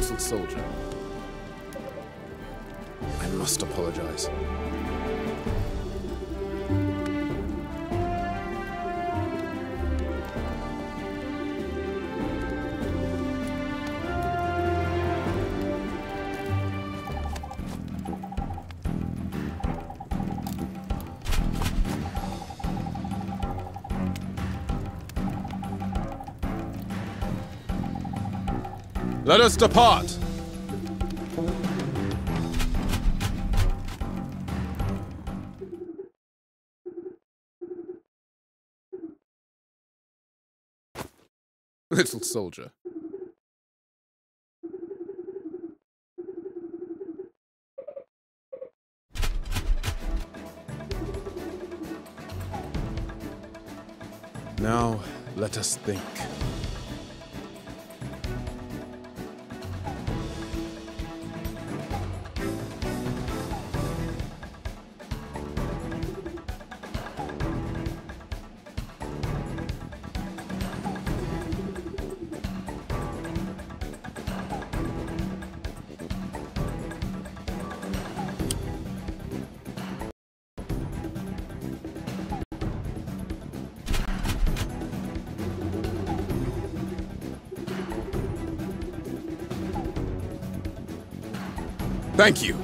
little soldier. I must apologize. Let us depart! Little soldier. Now, let us think. Thank you.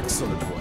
Excellent work.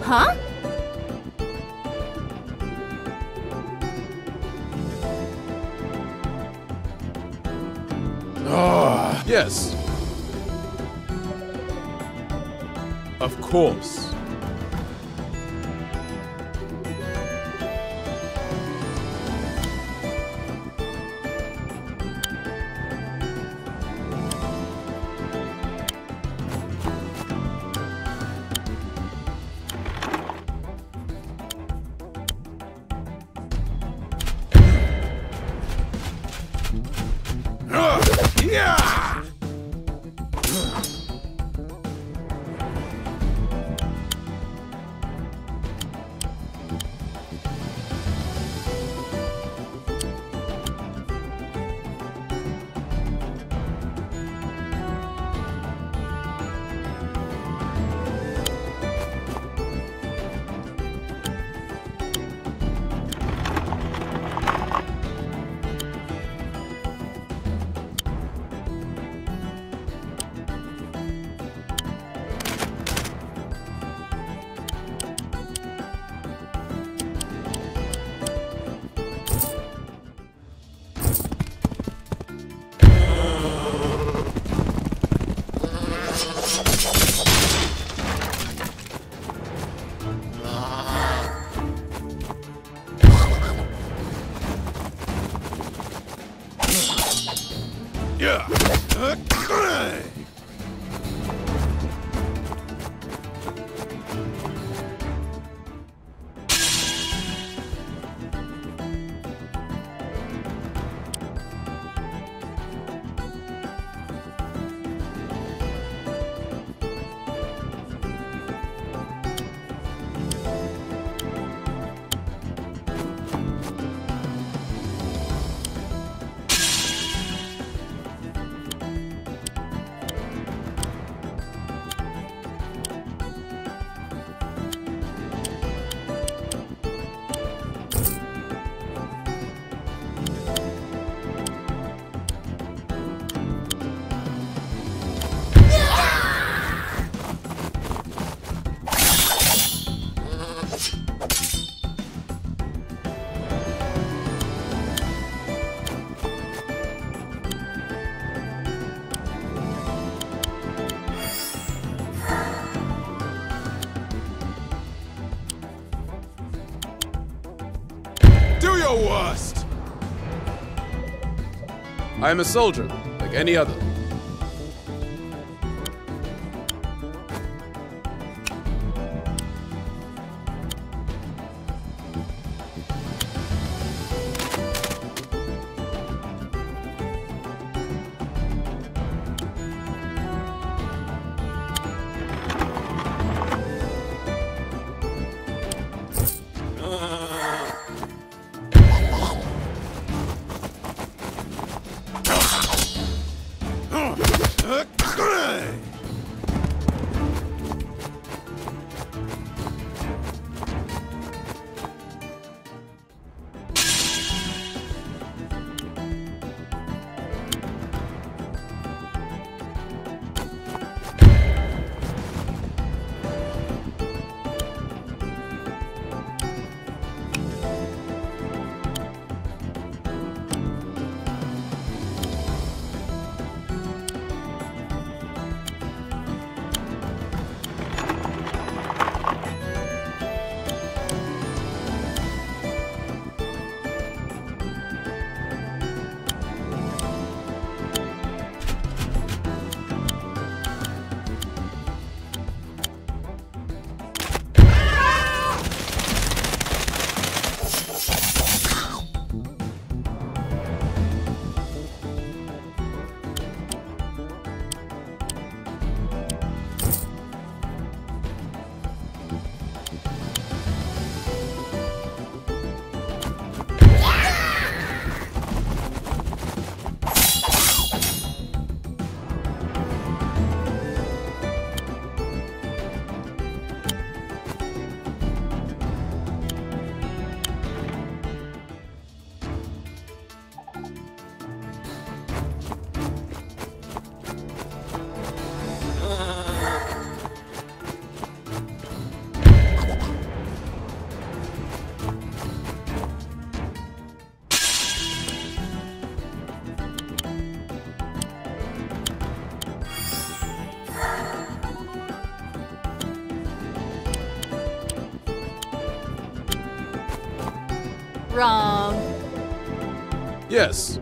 Huh? Ah, yes. Of course. Worst. I am a soldier, like any other. wrong. Yes.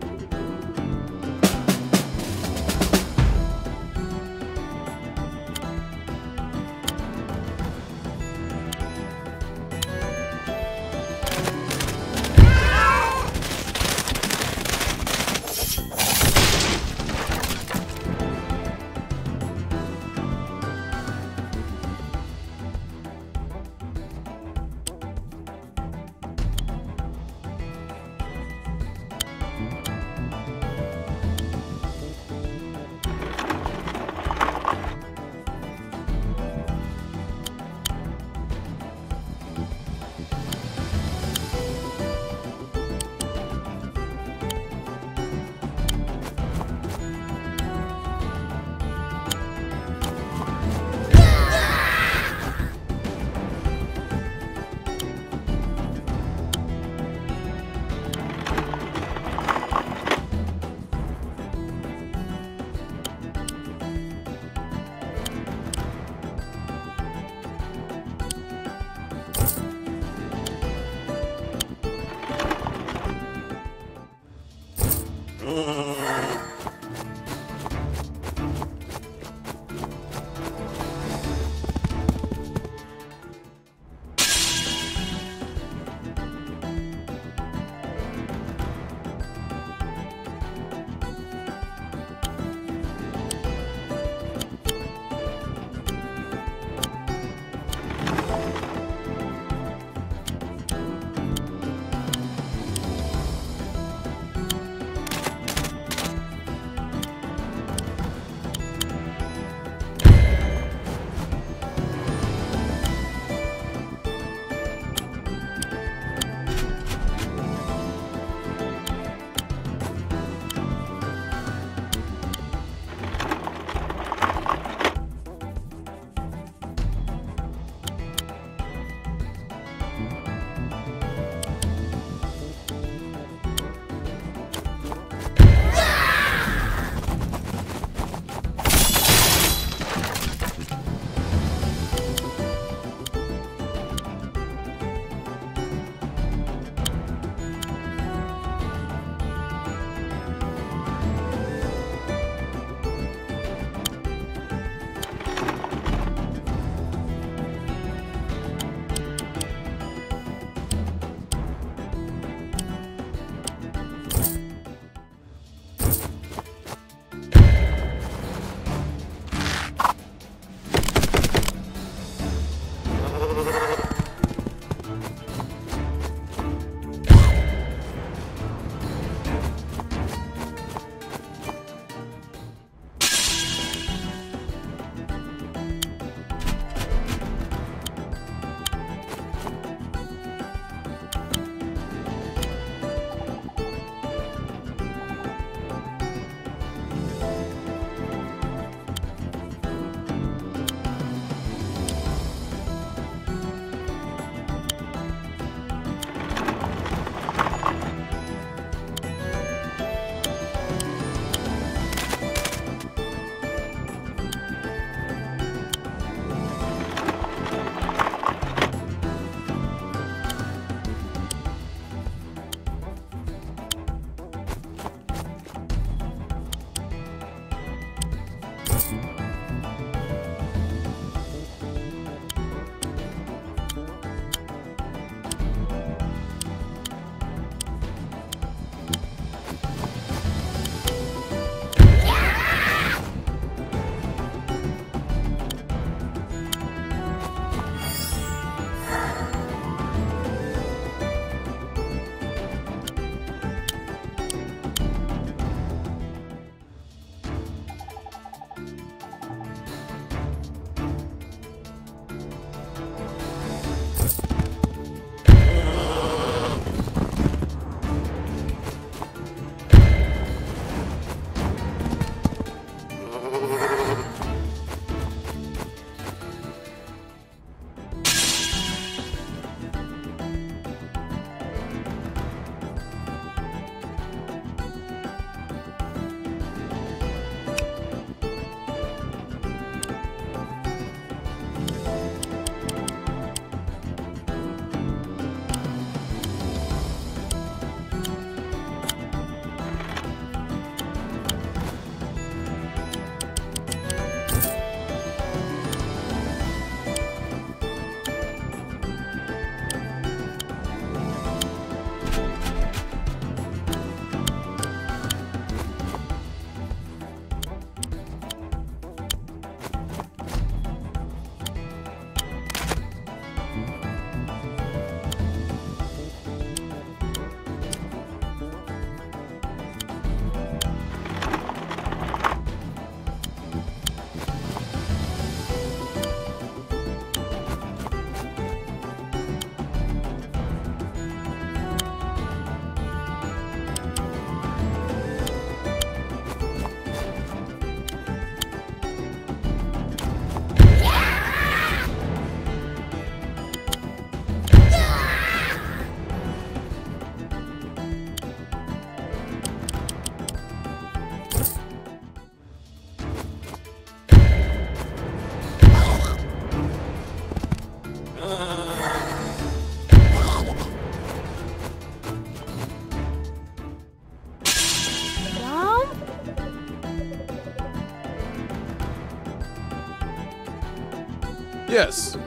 Yes.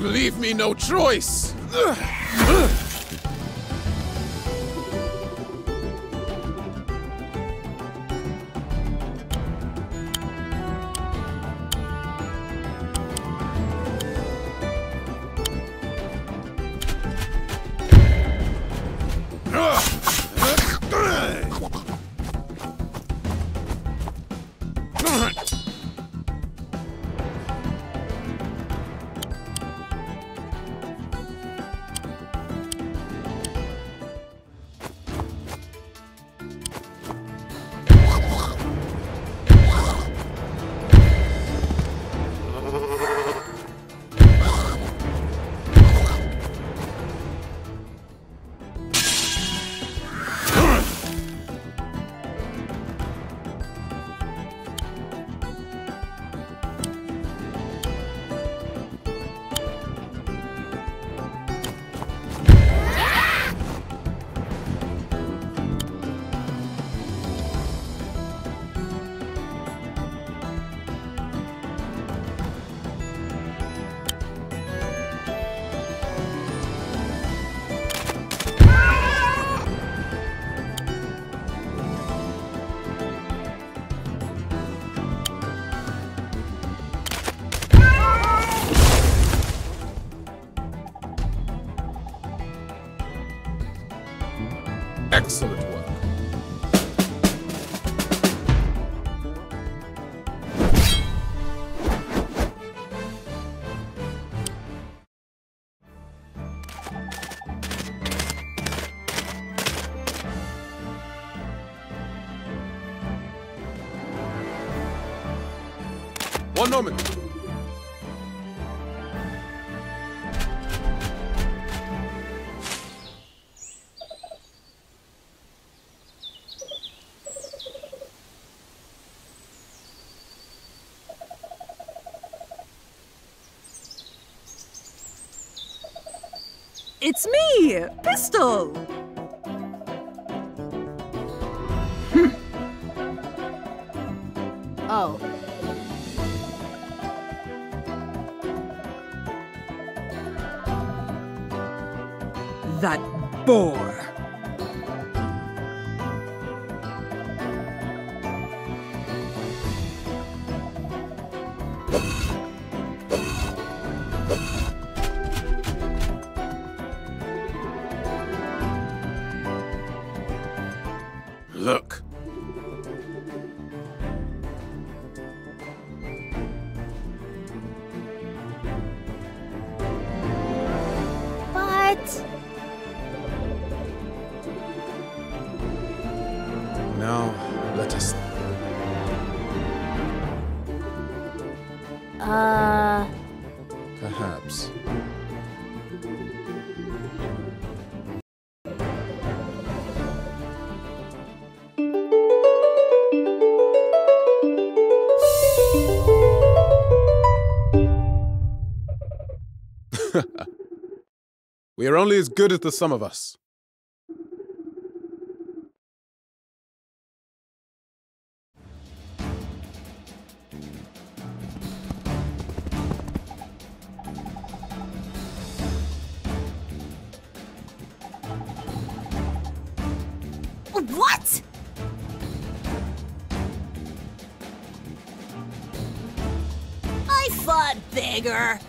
Leave me no choice! Excellent work. One moment. It's me, Pistol! Oh. That boar. Look. We are only as good as the sum of us. What?! I thought bigger!